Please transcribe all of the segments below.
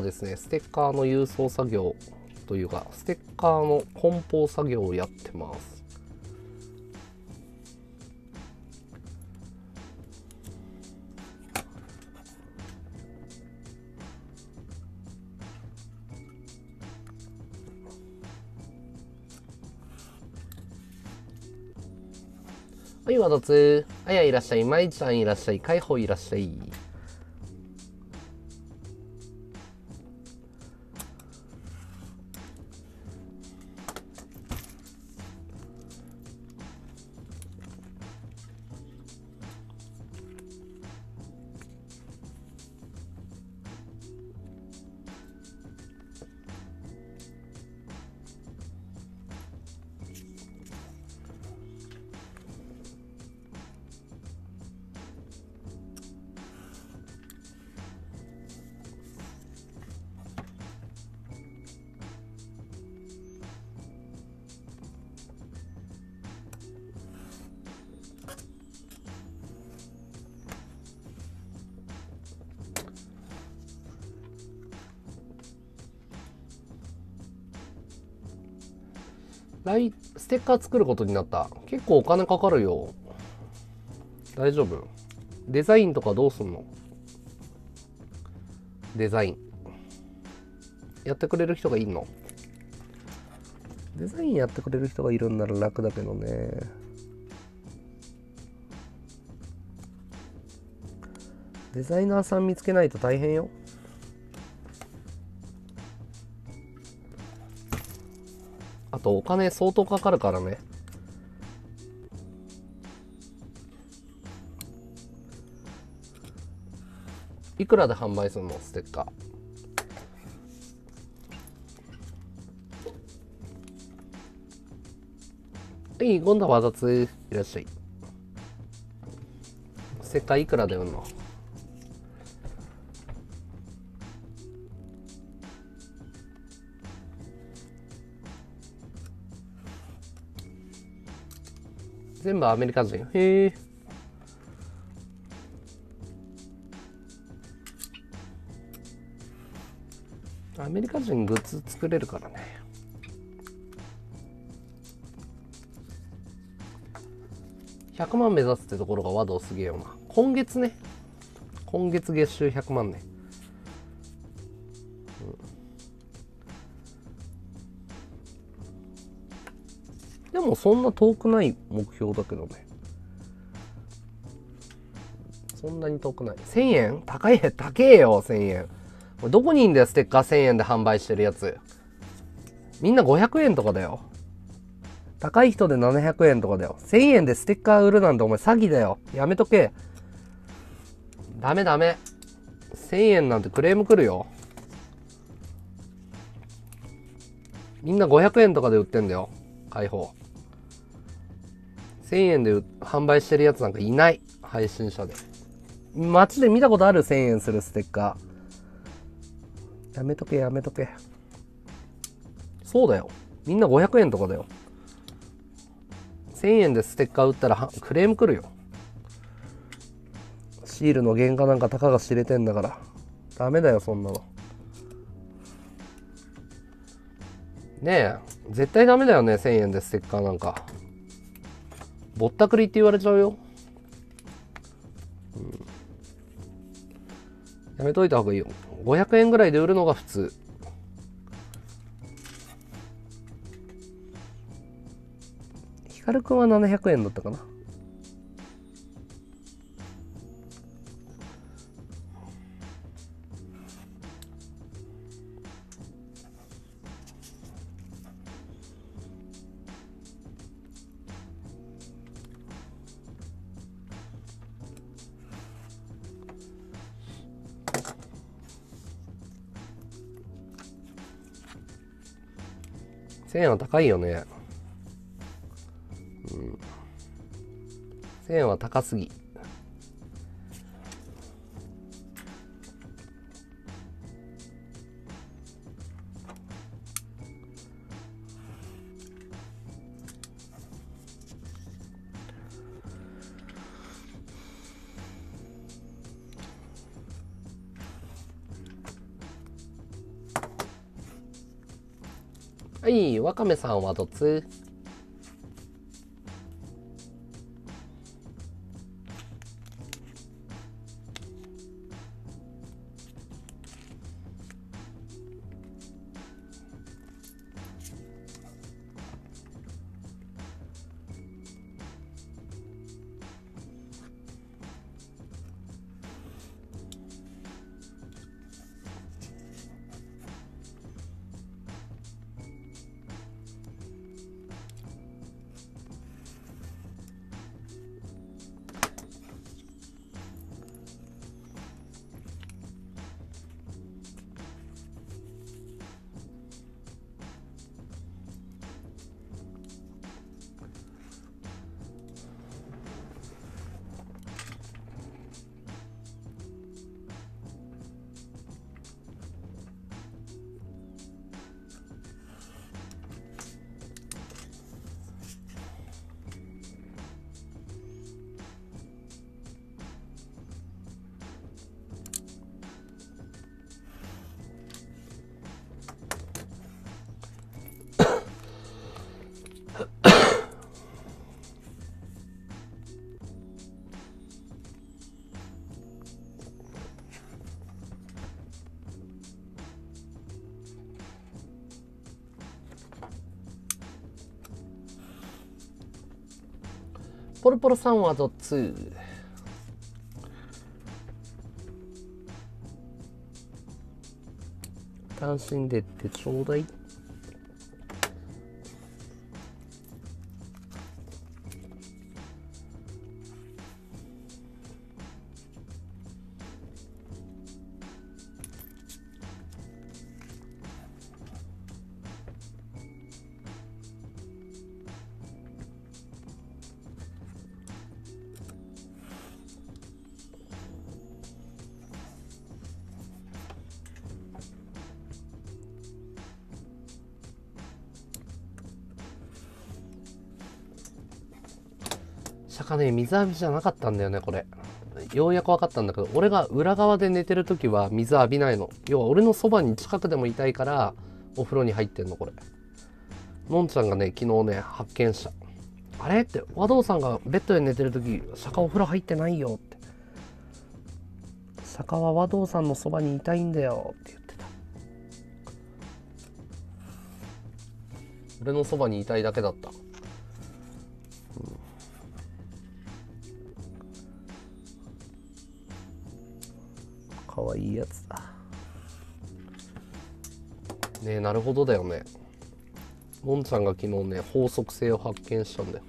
ですね、ステッカーの郵送作業というか、ステッカーの梱包作業をやってます。はい、わだつー。あやいらっしゃい。まいちゃんいらっしゃい。かいほいらっしゃい。ステッカー作ることになった。結構お金かかるよ。大丈夫？デザインとかどうすんの？デザイン。やってくれる人がいんの？デザインやってくれる人がいるんなら楽だけどね。デザイナーさん見つけないと大変よ。とお金相当かかるからね。いくらで販売するのステッカー？はい、今度はわざついらっしゃい。ステッカーいくらで売るの？全部アメリカ人。へえ。アメリカ人グッズ作れるからね。100万目指すってところが和道すげえよな。今月ね。今月月収100万ね。でもそんな遠くない目標だけどね。そんなに遠くない。1000円高い、高えよ、1000円。これどこにいんだよ、ステッカー1000円で販売してるやつ。みんな500円とかだよ。高い人で700円とかだよ。1000円でステッカー売るなんてお前詐欺だよ。やめとけ。ダメダメ。1000円なんてクレーム来るよ。みんな500円とかで売ってんだよ。開放。1000円で販売してるやつなんかいない。配信者で街で見たことある1000円するステッカー。やめとけやめとけ。そうだよ、みんな500円とかだよ。1000円でステッカー売ったらクレーム来るよ。シールの原価なんかたかが知れてんだから。ダメだよそんなのねえ。絶対ダメだよね、1000円でステッカーなんか。ぼったくりって言われちゃうよ。うん、やめといた方がいいよ。500円ぐらいで売るのが普通。ヒカルくんは700円だったかな。1000円は高いよね。うん。1000円は高すぎ。はい、わかめさんはどつ？ポルポロさんはどっつ？楽しんでってちょうだい。ね、水浴びじゃなかったんだよね。これようやく分かったんだけど、俺が裏側で寝てる時は水浴びないの。要は俺のそばに近くでもいたいからお風呂に入ってんの。これのんちゃんがね、昨日ね発見した。あれって、和道さんがベッドで寝てる時釈迦お風呂入ってないよって、釈迦は和道さんのそばにいたいんだよって言ってた。俺のそばにいたいだけだった。かわいいやつだねえ。なるほどだよね。もんちゃんが昨日ね法則性を発見したんだよ。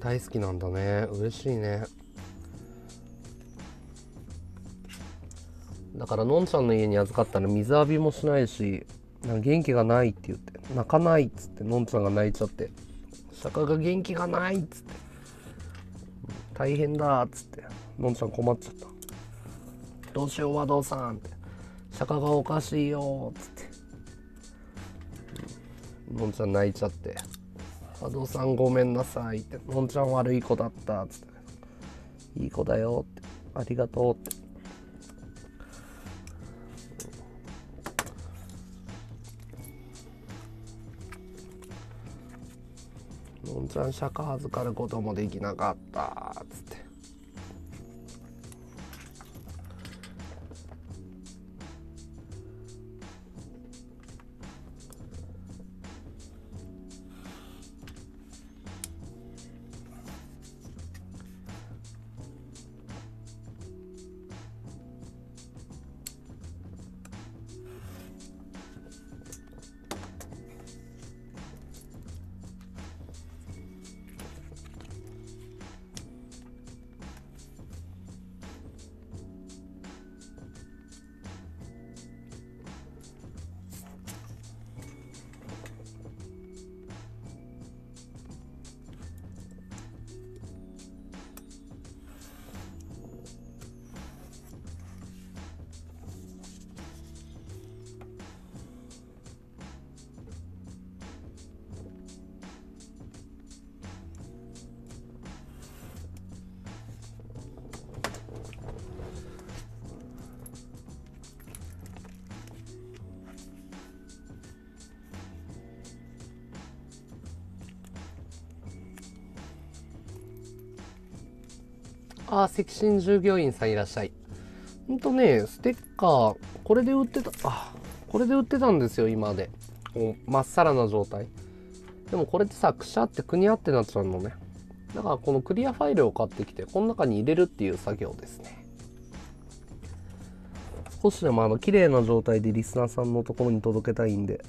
大好きなんだね。嬉しいね。だからのんちゃんの家に預かったら水浴びもしないし、なんか元気がないって言って泣かないっつって、のんちゃんが泣いちゃって、釈迦が元気がないっつって大変だっつって、のんちゃん困っちゃった。どうしよう和道さんって、釈迦がおかしいよっつってのんちゃん泣いちゃって、和道さんごめんなさいって、のんちゃん悪い子だったっつって、いい子だよって、ありがとうって。のんちゃん釈迦預かることもできなかったっつって、あ、赤新従業員さんいらっしゃい。ほんとね、ステッカー、これで売ってた、あ、これで売ってたんですよ、今まで。まっさらな状態。でもこれってさ、くしゃってくにゃってなっちゃうのね。だからこのクリアファイルを買ってきて、この中に入れるっていう作業ですね。少しでも綺麗な状態でリスナーさんのところに届けたいんで。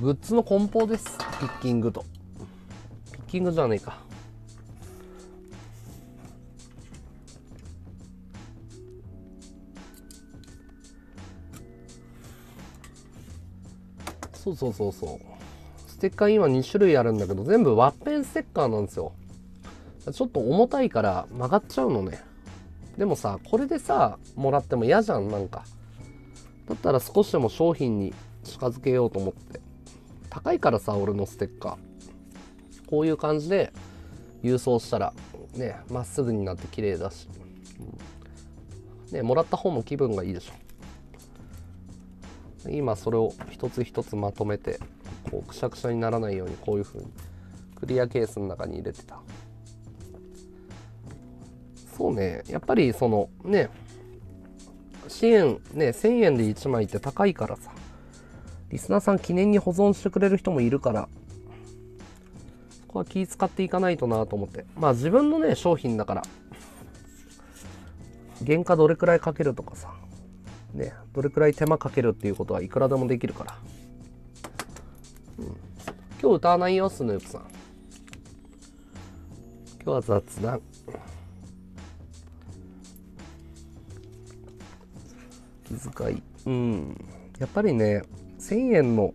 グッズの梱包です。ピッキングと。ピッキングじゃねえか。そうそうそうそう。ステッカー今2種類あるんだけど、全部ワッペンステッカーなんですよ。ちょっと重たいから曲がっちゃうのね。でもさ、これでさ、もらっても嫌じゃん、なんか。だったら少しでも商品に近づけようと思って。高いからさ、俺のステッカーこういう感じで郵送したらね、まっすぐになって綺麗だしね、もらった方も気分がいいでしょ。今それを一つ一つまとめて、こうくしゃくしゃにならないように、こういう風にクリアケースの中に入れてた。そうね、やっぱりそのね、支援ね、1000円で1枚って高いからさ、リスナーさん記念に保存してくれる人もいるから、そこは気使っていかないとなと思って。まあ自分のね、商品だから原価どれくらいかけるとかさね、どれくらい手間かけるっていうことはいくらでもできるから、今日歌わないよスヌープさん。今日は雑談。気遣い、やっぱりね、1000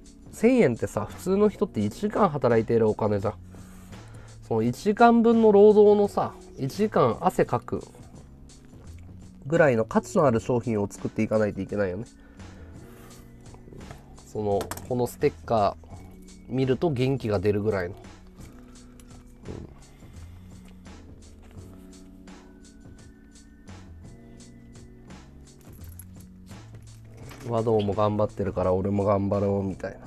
円ってさ、普通の人って1時間働いているお金じゃん。その1時間分の労働のさ、1時間汗かくぐらいの価値のある商品を作っていかないといけないよね。このステッカー見ると元気が出るぐらいの、和道も頑張ってるから俺も頑張ろうみたいな。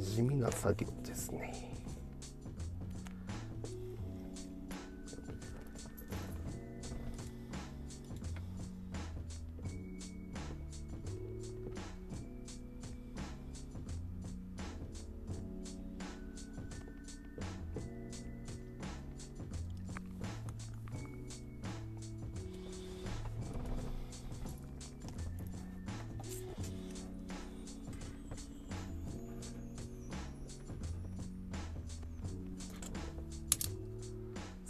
地味な作業ですね。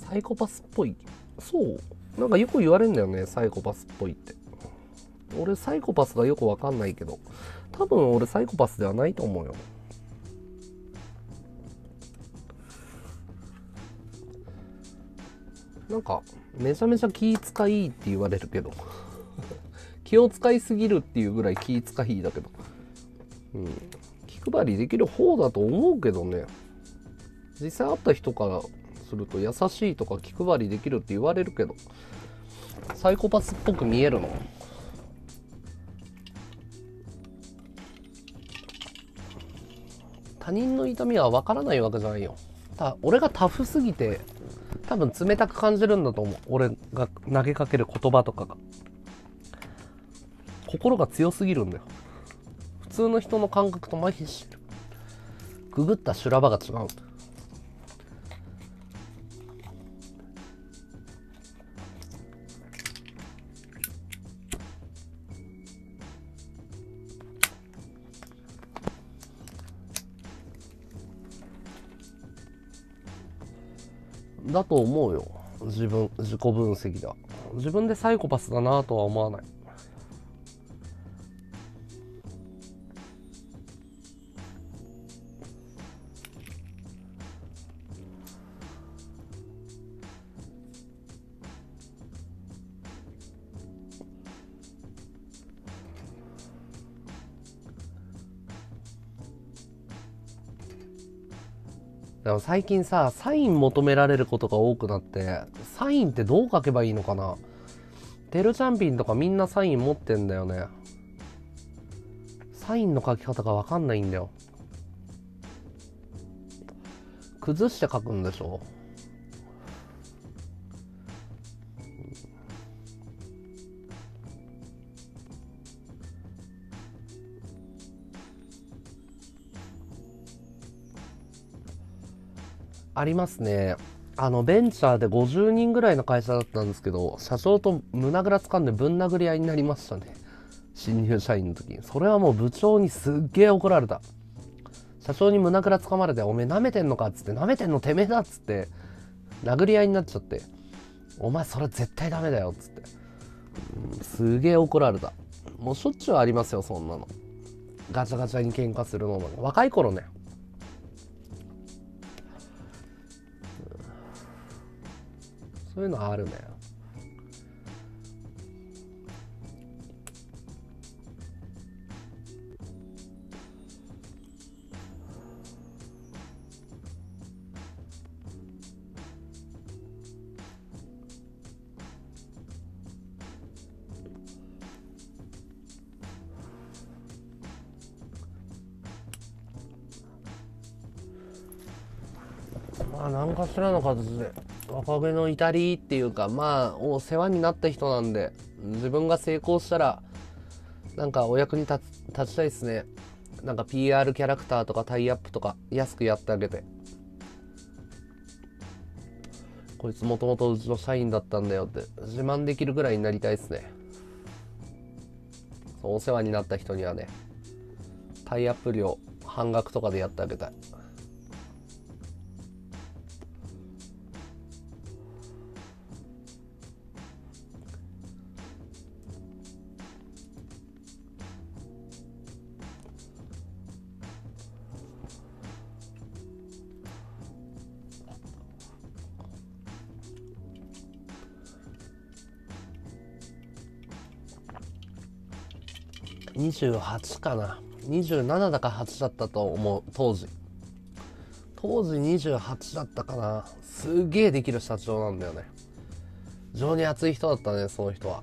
サイコパスっぽい。そう。なんかよく言われるんだよね、サイコパスっぽいって。俺、サイコパスがよくわかんないけど、多分俺、サイコパスではないと思うよ。なんか、めちゃめちゃ気使いって言われるけど、気を使いすぎるっていうぐらい気使いだけど、気配りできる方だと思うけどね、実際会った人から、すると優しいとか気配りできるって言われるけど、サイコパスっぽく見えるの。他人の痛みは分からないわけじゃないよ。俺がタフすぎて多分冷たく感じるんだと思う。俺が投げかける言葉とかが、心が強すぎるんだよ。普通の人の感覚と麻痺してる。ググった修羅場が違うんだ。だと思うよ。自己分析だ。自分でサイコパスだなとは思わない。でも最近さ、サイン求められることが多くなって、サインってどう書けばいいのかな？てるちゃんぴんとかみんなサイン持ってんだよね。サインの書き方がわかんないんだよ。崩して書くんでしょ？ありますね。ベンチャーで50人ぐらいの会社だったんですけど、社長と胸ぐらつかんでぶん殴り合いになりましたね、新入社員の時に。それはもう部長にすっげえ怒られた。社長に胸ぐらつかまれて「おめえなめてんのか」っつって「なめてんのてめえだ」っつって殴り合いになっちゃって「お前それ絶対ダメだよ」っつって、すげえ怒られた。もうしょっちゅうありますよ、そんなの。ガチャガチャに喧嘩するのも若い頃ね。そういうのあるね。まあ何かしらの形で。若気の至りっていうか、まあお世話になった人なんで、自分が成功したらなんかお役に立ちたいですね。なんか PR キャラクターとかタイアップとか安くやってあげて、こいつもともとうちの社員だったんだよって自慢できるぐらいになりたいですね。そう、お世話になった人にはね、タイアップ料半額とかでやってあげたい。28かな、27だか8だったと思う。当時28だったかな。すげえできる社長なんだよね。非常に熱い人だったね、その人は。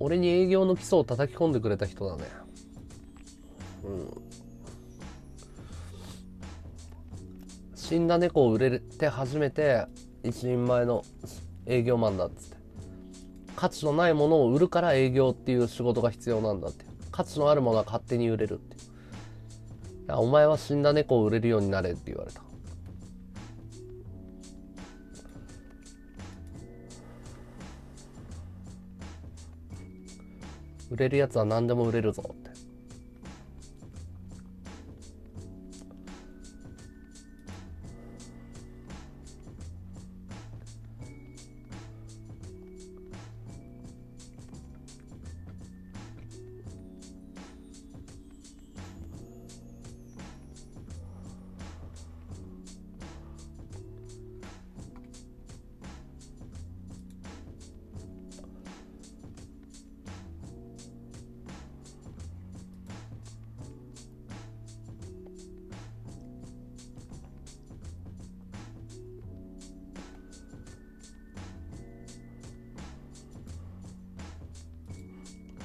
俺に営業の基礎を叩き込んでくれた人だね。死んだ猫を売れて初めて一人前の営業マンだっつって、価値のないものを売るから営業っていう仕事が必要なんだって、価値のあるものは勝手に売れるって、お前は死んだ猫を売れるようになれって言われた。売れるやつは何でも売れるぞって。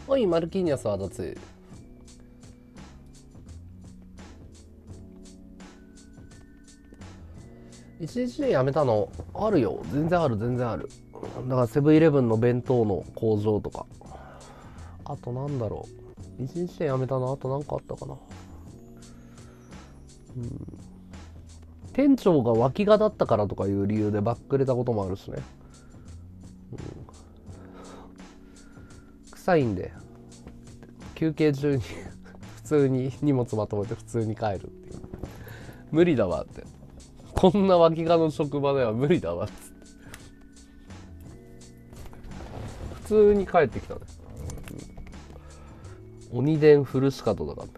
おいマルキーニャスはどつい。1日でやめたのあるよ、全然ある。だからセブンイレブンの弁当の工場とか、あとなんだろう、1日でやめたのあとなんかあったかな、店長が脇がだったからとかいう理由でバックれたこともあるしね、臭いんで休憩中に普通に荷物まとめて普通に帰るっていう。無理だわって、こんな脇がの職場では無理だわっつって普通に帰ってきたね。鬼伝フルスカートだから、ね、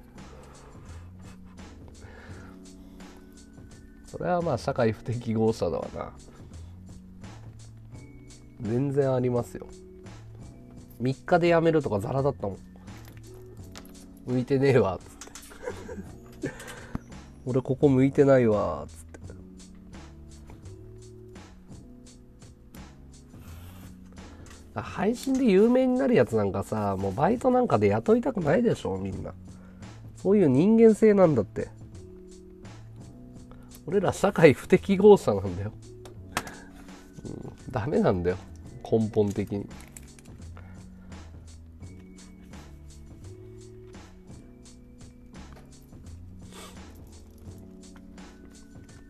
それはまあ社会不適合者だわな。全然ありますよ。3日で辞めるとかザラだったもん。向いてねえわっつって俺ここ向いてないわーっつって、配信で有名になるやつなんかさ、もうバイトなんかで雇いたくないでしょみんな。そういう人間性なんだって。俺ら社会不適合者なんだよ、うん、ダメなんだよ根本的に。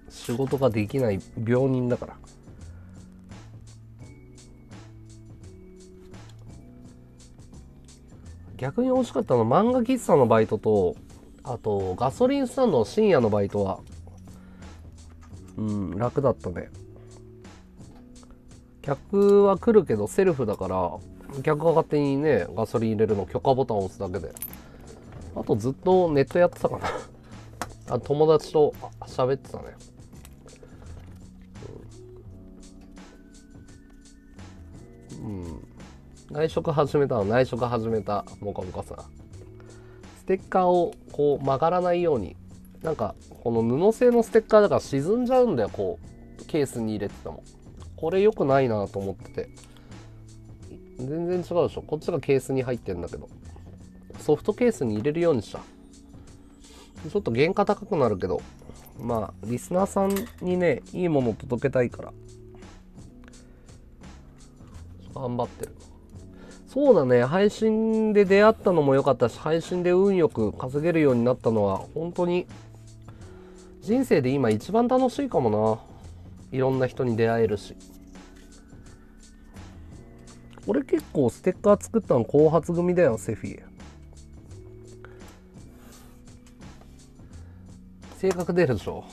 仕事ができない病人だから。逆に惜しかったのは漫画喫茶のバイトと、あとガソリンスタンドの深夜のバイトは、うん、楽だったね。客は来るけどセルフだから、客が勝手にねガソリン入れるの許可ボタンを押すだけで。あとずっとネットやってたかなあ、友達と喋ってたね。うん、内職始めたの、内職始めたモカモカさん。ステッカーをこう曲がらないように、なんかこの布製のステッカーだから沈んじゃうんだよ、こうケースに入れてても。これ良くないなと思ってて。全然違うでしょ、こっちがケースに入ってんだけど。ソフトケースに入れるようにした。ちょっと原価高くなるけど、まあリスナーさんにねいいものを届けたいから頑張ってる。そうだね、配信で出会ったのも良かったし、配信で運よく稼げるようになったのは本当に人生で今一番楽しいかもな。いろんな人に出会えるし。俺結構ステッカー作ったの後発組だよ、セフィ。性格出るでしょ、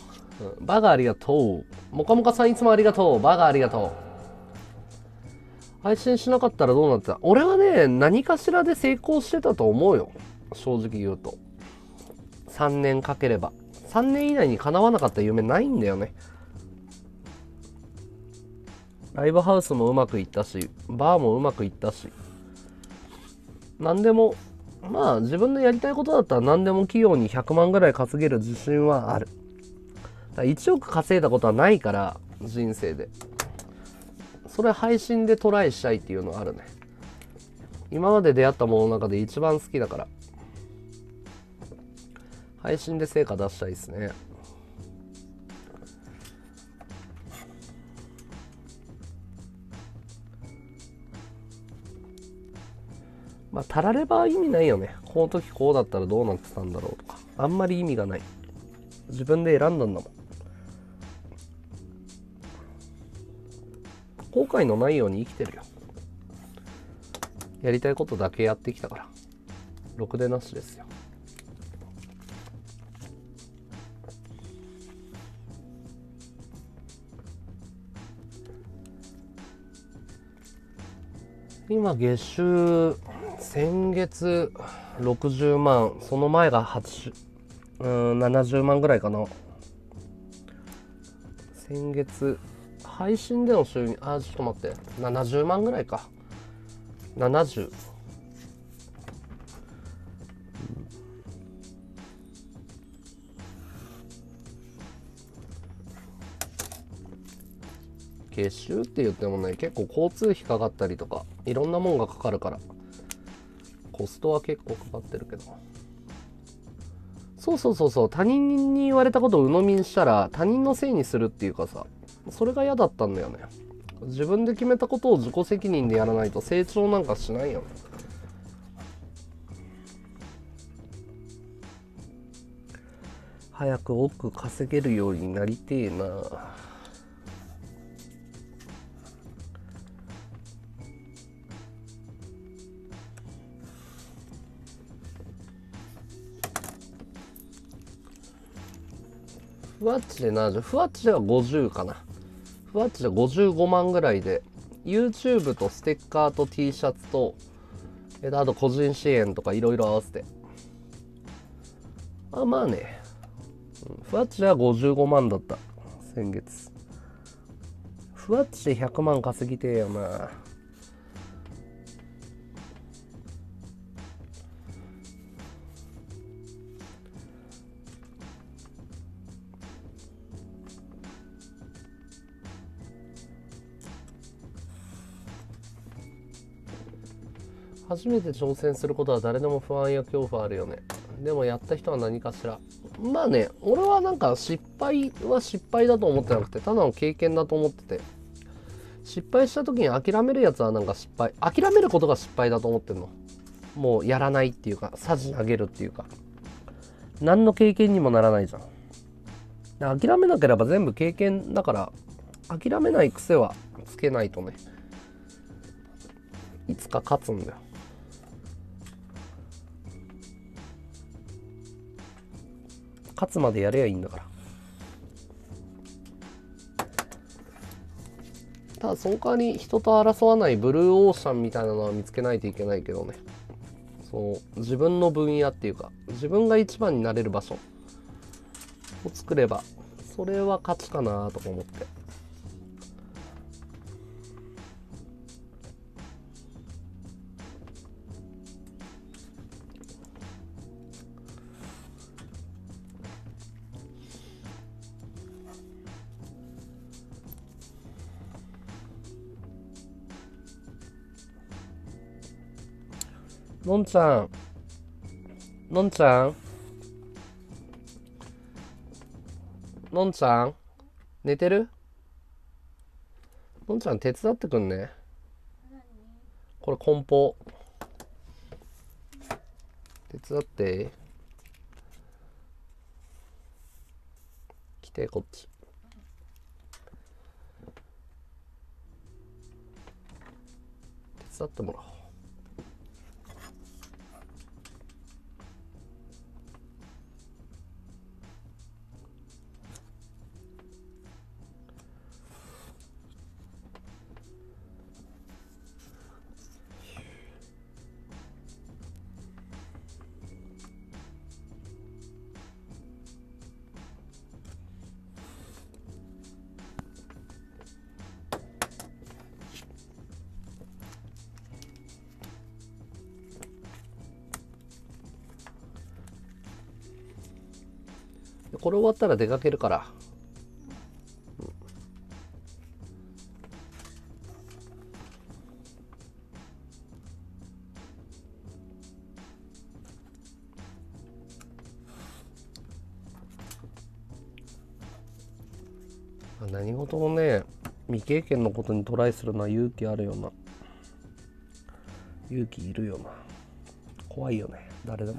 うん、バカありがとう。もかもかさんいつもありがとう。バカありがとう。配信しなかったらどうなってた？俺はね、何かしらで成功してたと思うよ。正直言うと。3年かければ。3年以内に叶わなかった夢ないんだよね。ライブハウスもうまくいったし、バーもうまくいったし。何でも、まあ自分のやりたいことだったら何でも器用に100万ぐらい稼げる自信はある。だから1億稼いだことはないから、人生で。それ配信でトライしたいっていうのあるね。今まで出会ったものの中で一番好きだから、配信で成果出したいですね。まあたられば意味ないよね。この時こうだったらどうなってたんだろうとか、あんまり意味がない。自分で選んだんだもん。後悔のないように生きてるよ。やりたいことだけやってきたから、ろくでなしですよ。今月収、先月60万、その前が70万ぐらいかな。先月配信での収入、あ、ちょっと待って、70万ぐらいか。70。月収って言ってもね、結構交通費かかったりとか、いろんなもんがかかるから、コストは結構かかってるけど。そうそうそうそう、他人に言われたことを鵜呑みにしたら、他人のせいにするっていうかさ、それが嫌だったんだよね。自分で決めたことを自己責任でやらないと成長なんかしないよね。早く億稼げるようになりてえな。ふわっちで70、ふわっちでは50かな。ふわっちで55万ぐらいで、YouTube とステッカーと T シャツと、あと個人支援とかいろいろ合わせて。あ、まあね。ふわっちでは55万だった、先月。ふわっちで100万稼ぎてえよな。初めて挑戦することは誰でも不安や恐怖あるよね。でもやった人は何かしら。まあね、俺はなんか失敗は失敗だと思ってなくて、ただの経験だと思ってて、失敗した時に諦めるやつはなんか失敗、諦めることが失敗だと思ってんの。もうやらないっていうか、さじ投げるっていうか、何の経験にもならないじゃん。諦めなければ全部経験だから、諦めない癖はつけないとね、いつか勝つんだよ。勝つまでやればいいんだから。ただその代わり人と争わないブルーオーシャンみたいなのは見つけないといけないけどね。そう、自分の分野っていうか、自分が一番になれる場所を作れば、それは勝ちかなとか思って。のんちゃん、のんちゃん、のんちゃん、寝てる？のんちゃん手伝ってくんね。これ梱包手伝って、来てこっち。手伝ってもらおう。これ終わったら出かけるから、うん、まあ、何事もね、未経験のことにトライするのは勇気あるよな。勇気いるよな。怖いよね、誰でも。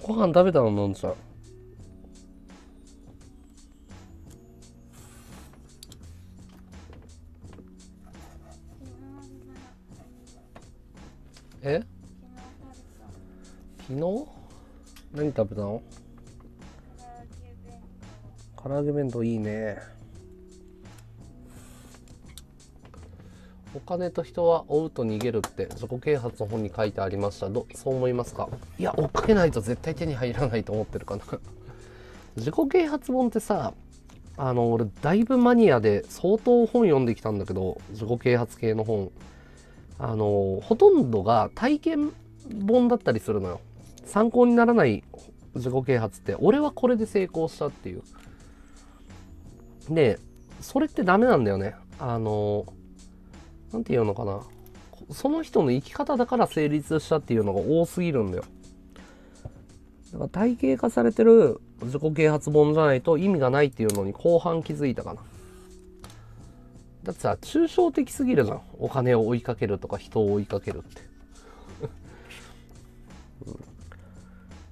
ご飯食べたの、のんちゃん。え？昨日？何食べたの？唐揚げ弁当いいね。お金と人は追うと逃げるって自己啓発の本に書いてありました。そう思いますか？いや、追っかけないと絶対手に入らないと思ってるかな自己啓発本ってさ、俺だいぶマニアで相当本読んできたんだけど、自己啓発系の本、ほとんどが体験本だったりするのよ。参考にならない自己啓発って、俺はこれで成功したっていうで、それってダメなんだよね。なんていうのかな、その人の生き方だから成立したっていうのが多すぎるんだよ。だから体系化されてる自己啓発本じゃないと意味がないっていうのに後半気づいたかな。だってさ、抽象的すぎるじゃん、お金を追いかけるとか人を追いかけるって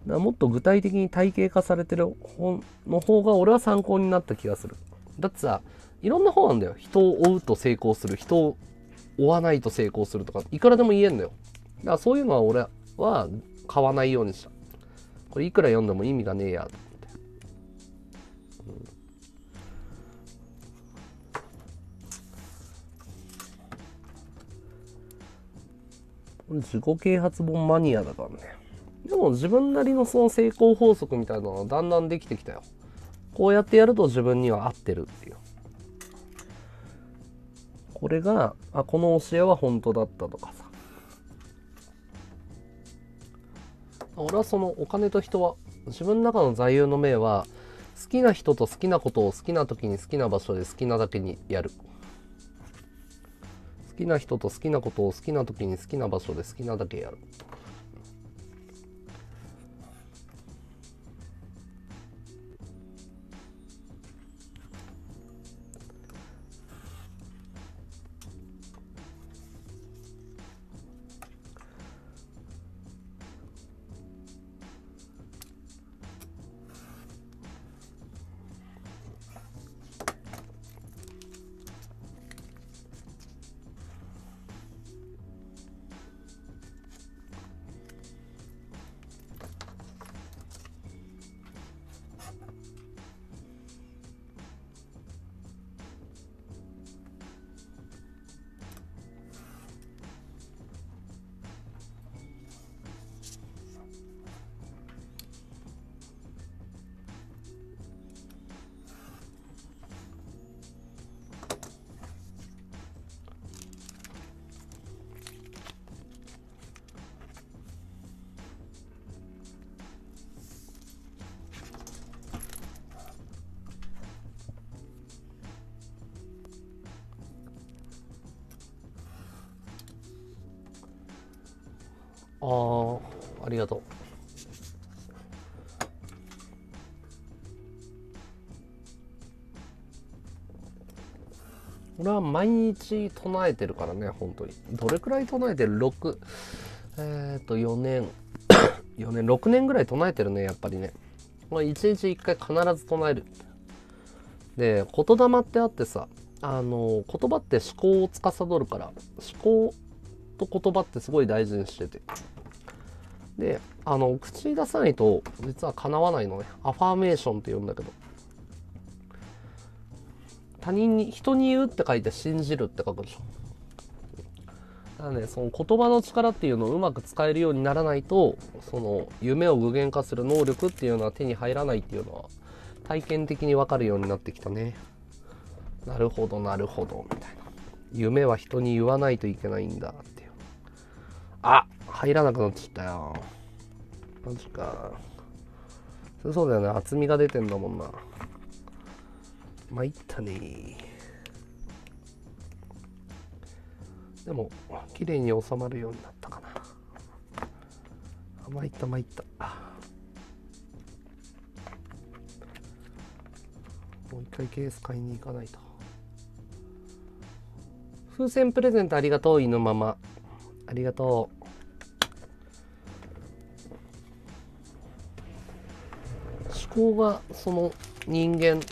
からもっと具体的に体系化されてる本の方が俺は参考になった気がする。だってさ、いろんな本なんだよ。人を追うと成功する、人を追わないと成功するとか、いくらでも言えんのよ。だからそういうのは俺は買わないようにした。これいくら読んでも意味がねえやと思って、自己啓発本マニアだからね。でも自分なりのその成功法則みたいなのがだんだんできてきたよ。こうやってやると自分には合ってるっていう、これがあ、この教えは本当だったとかさ。俺はそのお金と人は、自分の中の座右の銘は、好きな人と好きなことを好きな時に好きな場所で好きなだけにやる。好きな人と好きなことを好きな時に好きな場所で好きなだけやる。ありがとう。俺は毎日唱えてるからね、本当に。どれくらい唱えてる？4年4年6年ぐらい唱えてるね、やっぱりね。1日1回必ず唱える。で、言霊ってあってさ、言葉って思考を司るから、思考と言葉ってすごい大事にしてて、で、口出さないと実は叶わないのね。アファーメーションって呼んだけど、他人に、人に言うって書いて信じるって書くでしょ。だからね、その言葉の力っていうのをうまく使えるようにならないと、その夢を具現化する能力っていうのは手に入らないっていうのは体験的に分かるようになってきたね。なるほどなるほどみたいな。夢は人に言わないといけないんだっていう。あ、入らなくなっちゃったよ。マジか。そうだよね、厚みが出てんだもんな。参ったね。でも綺麗に収まるようになったかな。あ、参った参った。もう一回ケース買いに行かないと。風船プレゼントありがとう、犬ママ。ありがとう。思考がその人間の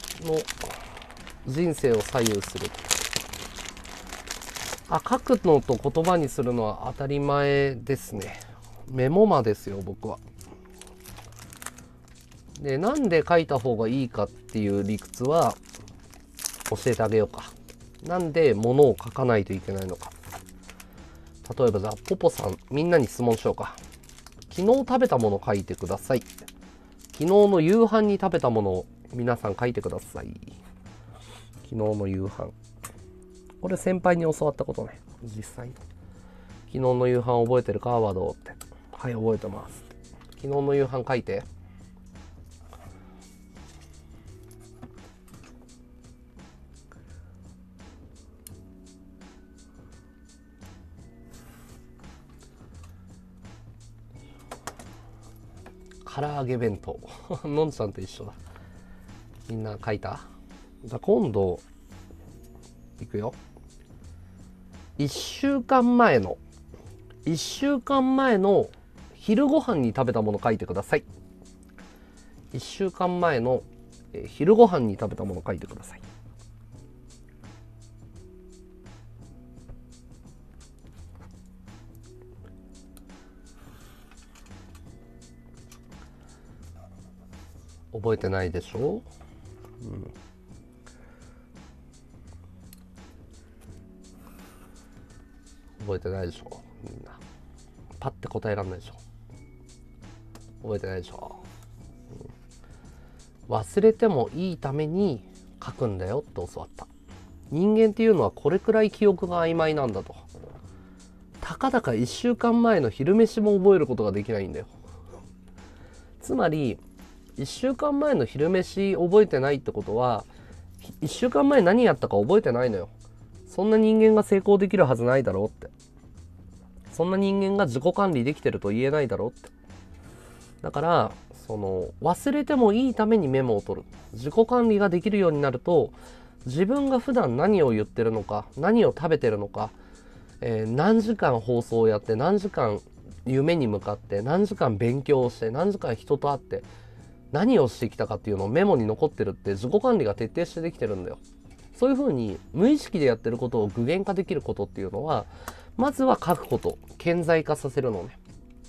人生を左右する。あ、書くのと言葉にするのは当たり前ですね。メモマですよ、僕は。で、なんで書いた方がいいかっていう理屈は教えてあげようか。なんで物を書かないといけないのか。例えばじゃあ、ポポさん、みんなに質問しようか。昨日食べたもの書いてください。昨日の夕飯に食べたものを皆さん書いてください。昨日の夕飯。これ先輩に教わったことね。実際に。昨日の夕飯覚えてるか、ワードって。はい、覚えてます。昨日の夕飯書いて。唐揚げ弁当のんちゃんと一緒だ。みんな書いた？じゃあ今度いくよ。1週間前の昼ご飯に食べたもの書いてください。1週間前の昼ご飯に食べたものを書いてください。覚えてないでしょう、うん、覚えてないでしょう、みんなパッて答えられないでしょう、覚えてないでしょう、うん、忘れてもいいために書くんだよって教わった。人間っていうのはこれくらい記憶が曖昧なんだと。たかだか1週間前の昼飯も覚えることができないんだよ。つまり1週間前の昼飯覚えてないってことは1週間前何やったか覚えてないのよ。そんな人間が成功できるはずないだろうって、そんな人間が自己管理できてると言えないだろうって。だからその忘れてもいいためにメモを取る、自己管理ができるようになると自分が普段何を言ってるのか、何を食べてるのか、何時間放送をやって、何時間夢に向かって、何時間勉強をして、何時間人と会って何をしてきたかっていうのをメモに残ってるって、自己管理が徹底してできてるんだよ。そういう風に無意識でやってることを具現化できることっていうのは、まずは書くこと、顕在化させるのね。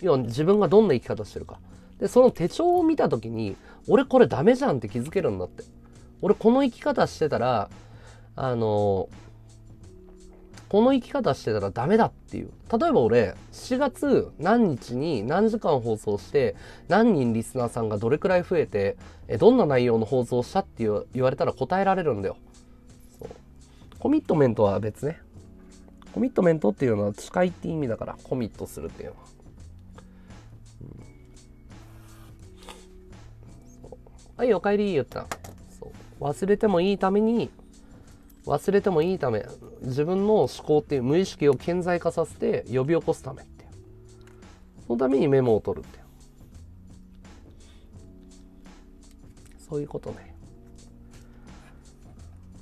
要は自分がどんな生き方してるかで、その手帳を見た時に俺これダメじゃんって気づけるんだって。俺この生き方してたらこの生き方してたらダメだっていう。例えば俺4月何日に何時間放送して、何人リスナーさんがどれくらい増えて、どんな内容の放送をしたって言われたら答えられるんだよ。そう、コミットメントは別ね。コミットメントっていうのは誓いって意味だから、コミットするっていうのは、そう、はいおかえり言った。そう、忘れてもいいために、忘れてもいいため、自分の思考っていう無意識を顕在化させて呼び起こすためっていう、そのためにメモを取るっていう、そういうことね。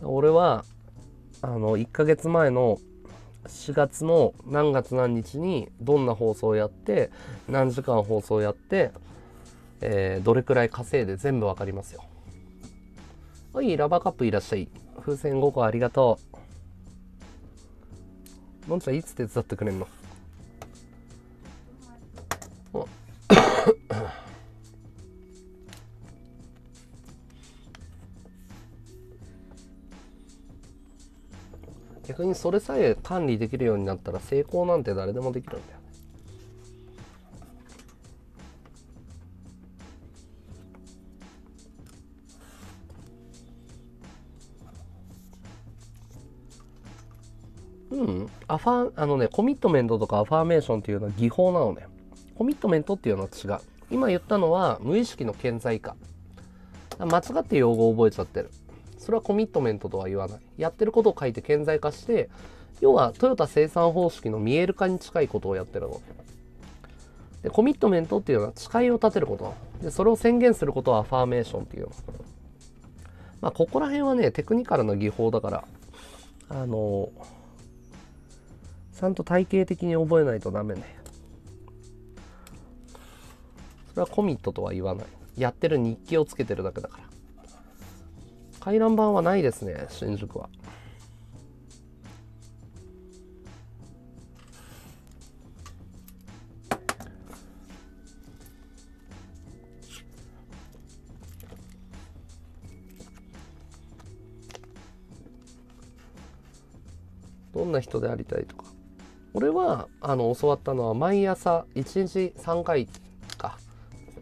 俺は1ヶ月前の4月の何月何日にどんな放送をやって、何時間放送をやって、どれくらい稼いで、全部わかりますよ。はい、ラバーカップいらっしゃい。風船5個ありがとう。のんちゃんいつ手伝ってくれんの？逆にそれさえ管理できるようになったら、成功なんて誰でもできるんだよ。うん、コミットメントとかアファーメーションっていうのは技法なのね。コミットメントっていうのは違う。今言ったのは無意識の顕在化。間違って用語を覚えちゃってる。それはコミットメントとは言わない。やってることを書いて顕在化して、要はトヨタ生産方式の見える化に近いことをやってるので、コミットメントっていうのは誓いを立てることで、それを宣言することをアファーメーションっていうの。まあここら辺はねテクニカルな技法だから、ちゃんと体系的に覚えないとダメね。それはコミットとは言わない。やってる日記をつけてるだけだから。回覧板はないですね、新宿は。どんな人でありたいとか。俺は教わったのは、毎朝1日3回か、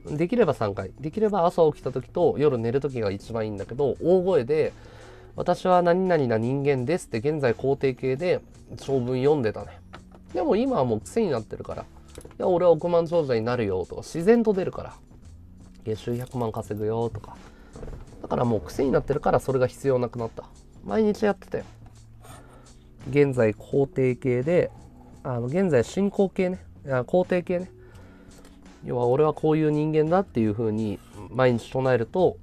できれば3回、できれば朝起きた時と夜寝る時が一番いいんだけど、大声で「私は何々な人間です」って現在肯定形で長文読んでたね。でも今はもう癖になってるから「いや俺は億万長者になるよ」とか自然と出るから「月収100万稼ぐよ」とか。だからもう癖になってるから、それが必要なくなった。毎日やってたよ。現在肯定形で現在進行形ね、肯定形ね。要は俺はこういう人間だっていう風に毎日唱えると、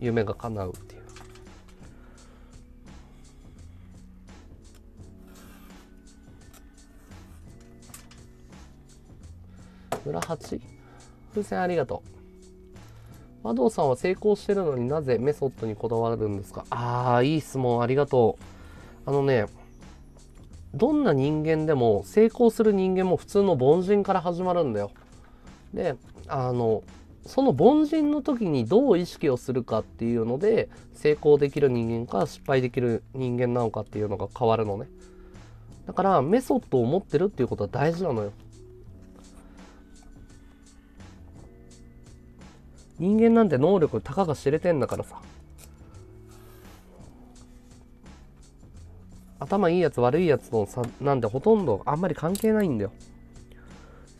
夢が叶うっていう。村八風船ありがとう。マドウさんは成功してるのになぜメソッドにこだわるんですか？ああ、いい質問ありがとう。どんな人間でも成功する人間も普通の凡人から始まるんだよ。で、その凡人の時にどう意識をするかっていうので、成功できる人間か失敗できる人間なのかっていうのが変わるのね。だからメソッドを持ってるっていうことは大事なのよ。人間なんて能力たかが知れてんだからさ。頭いいやつ悪いやつの差なんてほとんどあんまり関係ないんだよ。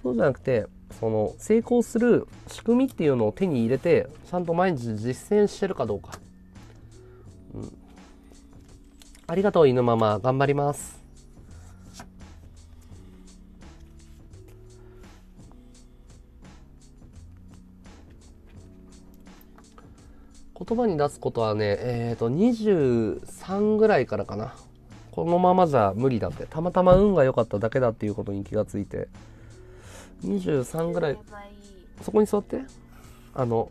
そうじゃなくて、その成功する仕組みっていうのを手に入れて、ちゃんと毎日実践してるかどうか。うん、ありがとう犬ママ、頑張ります。言葉に出すことはね、23ぐらいからかな。このままじゃ無理だって、たまたま運が良かっただけだっていうことに気がついて、23ぐらい。そこに座って、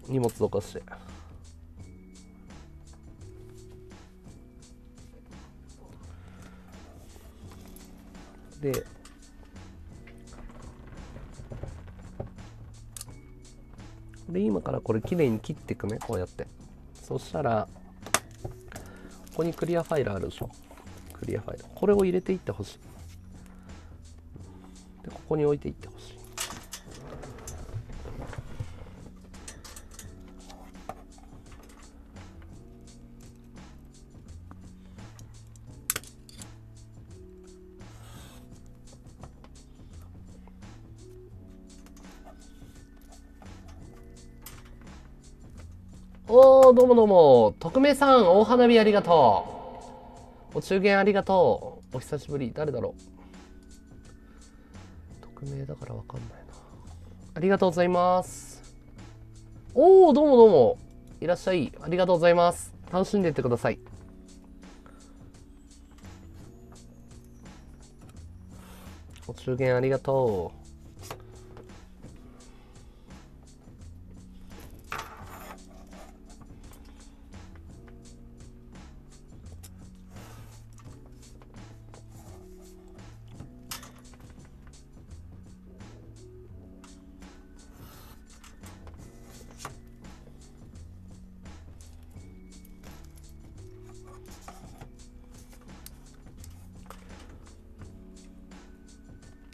荷物どかして。で、で今からこれきれいに切っていくね、こうやって。そしたらここにクリアファイルあるでしょ。クリアファイル、これを入れていってほしい。で、ここに置いていってほしい。おー、どうもどうも、匿名さん、お花見ありがとう。お中元ありがとう。お久しぶり。誰だろう。匿名だからわかんないな。ありがとうございます。おお、どうもどうも。いらっしゃい。ありがとうございます。楽しんでいってください。お中元ありがとう。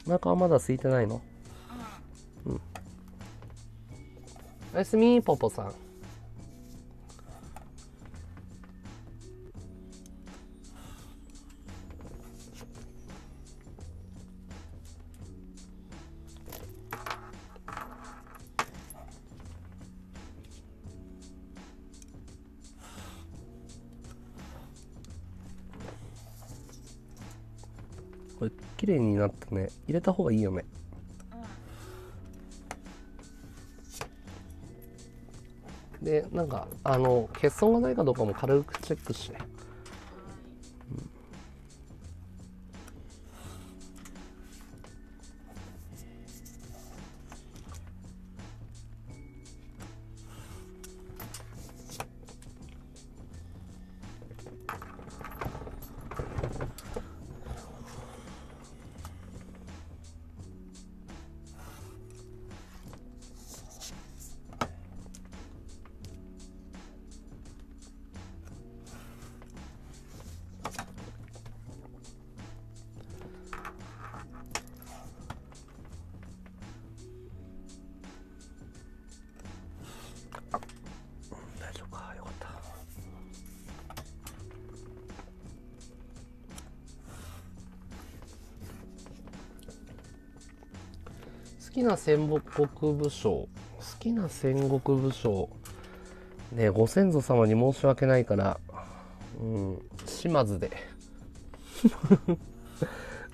お腹はまだ空いてないの？うん。おやすみ、ポポさん。綺麗になったね。入れた方がいいよね。で、なんか欠損がないかどうかも軽くチェックして。好きな戦国武将、好きな戦国武将ね、ご先祖様に申し訳ないから、うん、島津で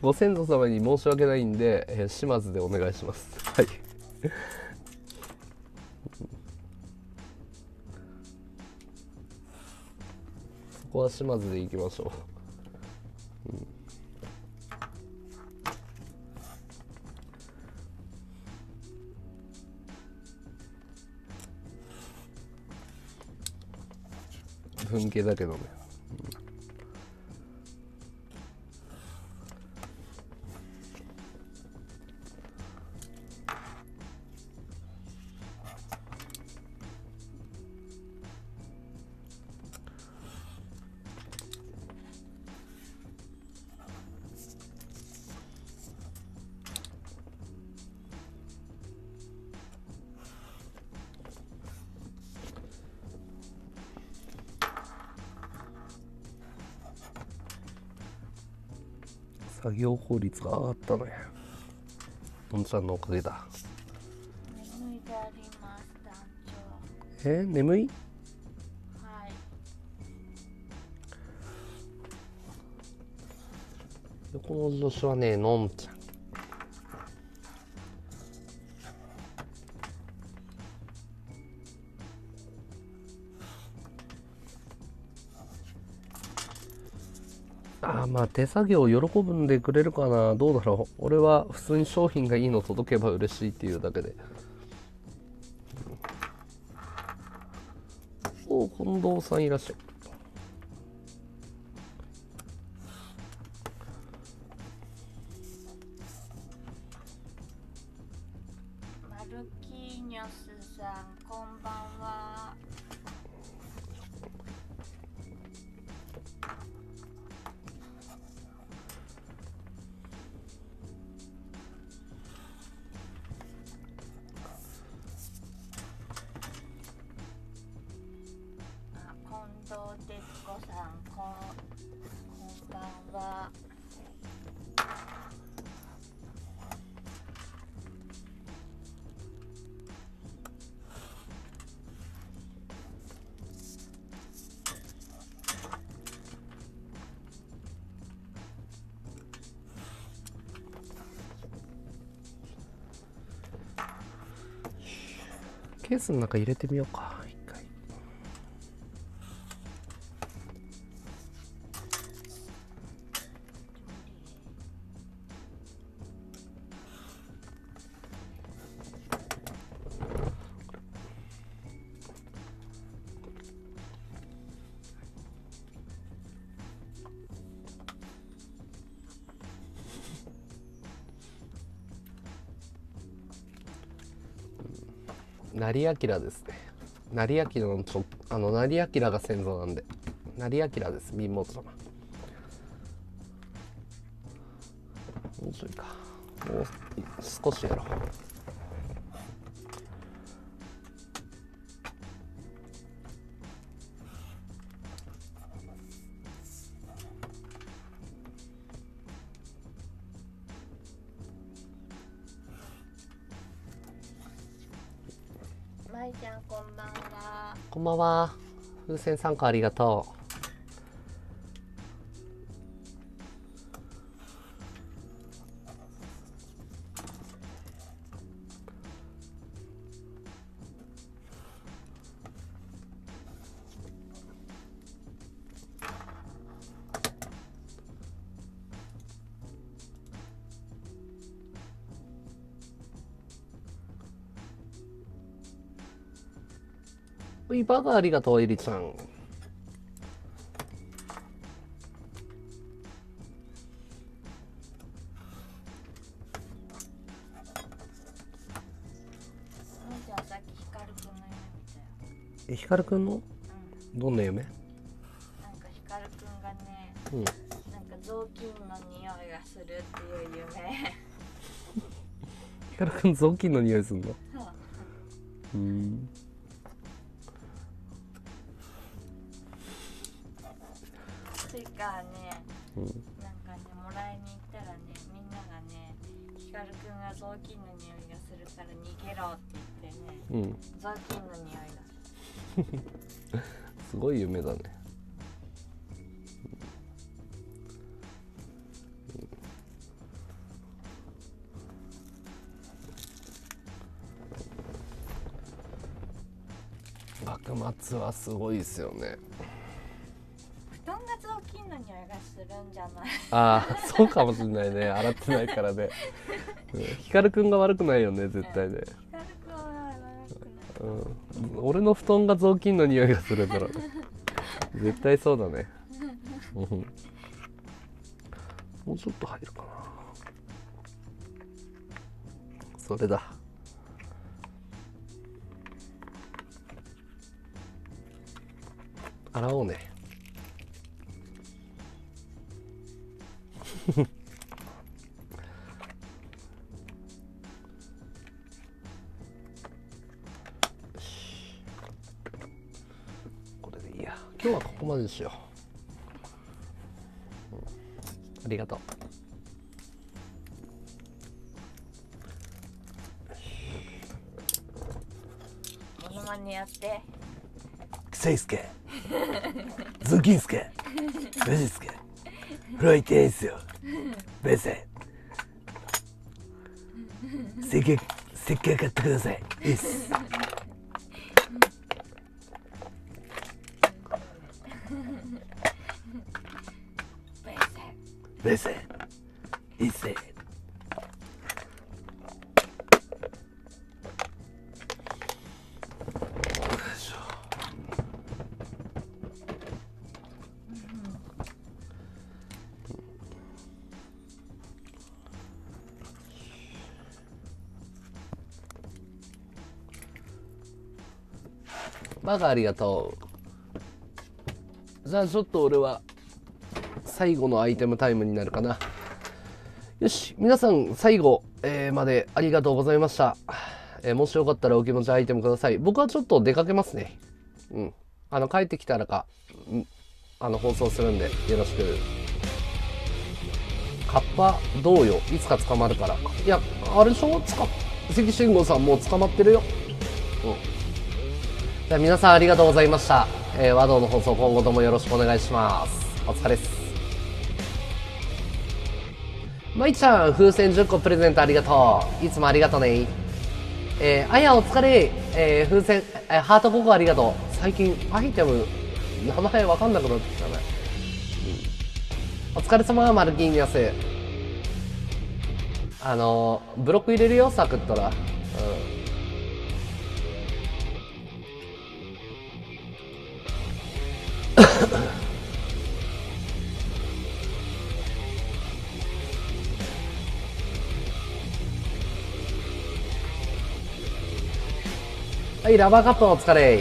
ご先祖様に申し訳ないんで、島津でお願いします。はい。そこは島津でいきましょう。うん、文系だけどね。作業効率が上がったね。のんちゃんのおかげだ。眠い？はい。横の女子はね、のんちゃん。まあ手作業を喜んでくれるかな、どうだろう。俺は普通に商品がいいの届けば嬉しいっていうだけで。お、近藤さんいらっしゃい。マルキーニョスさん、こんばんは。ケースの中入れてみようか。成明ですね。成明の成明が先祖なんで、成明です。貧乏様。もうちょいか。もう少しやろう。こんばんは。風船参加ありがとう。バーガーありがとう、エリちゃん。ヒカルくんの、うん、どんな夢？なんかヒカルくんがね、うん、なんか雑巾の匂いがするっていう夢。ヒカルくん雑巾の匂いするの？うん。なんかね、もらいに行ったらね、みんながね、ヒカルくんが雑巾の匂いがするから逃げろって言ってね、雑巾の匂いがすごい夢だね。幕末はすごいですよね。ああ、そうかもしれないね。洗ってないからね。ヒカルくんが悪くないよね、絶対ね。俺の布団が雑巾の匂いがするからね。絶対そうだね。もうちょっと入るかな。それだ。洗おうね。これでいいや。今日はここまでにしよう。ありがとう。にやってセイスケ、ズキンスケ、ベジスケ、フロイテイスよ、ベセ、石け買ってください。いいっす。ベセ、いいっす。バカありがとう。じゃあちょっと俺は最後のアイテムタイムになるかな。よし、皆さん最後、までありがとうございました。もしよかったらお気持ちアイテムください。僕はちょっと出かけますね。うん。帰ってきたら放送するんでよろしく。カッパどうよ。いつか捕まるから。いや、あれでしょ？関信吾さんもう捕まってるよ。うん。じゃあ皆さんありがとうございました。和道の放送今後ともよろしくお願いします。お疲れっす。まいちゃん、風船10個プレゼントありがとう。いつもありがとね。あやお疲れ。風船、ハート5個ありがとう。最近アイテム、名前わかんなくなってきたね。お疲れ様、マルキーニャス。ブロック入れるよ、サクッとら。うん。はい、ラバーカップお疲れ。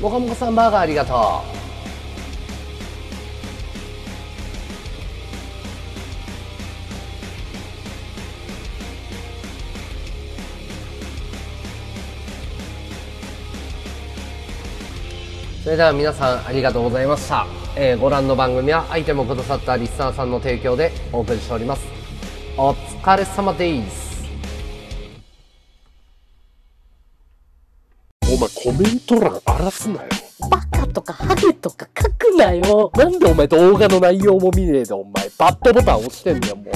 もこもこさんバーガーありがとう。それでは皆さんありがとうございました。ご覧の番組はアイテムをくださったリスナーさんの提供でお送りしております。お疲れ様です。お前コメント欄荒らすなよ。バカとかハゲとか書くなよ。なんでお前動画の内容も見ねえでお前バッドボタン押してんだよもう。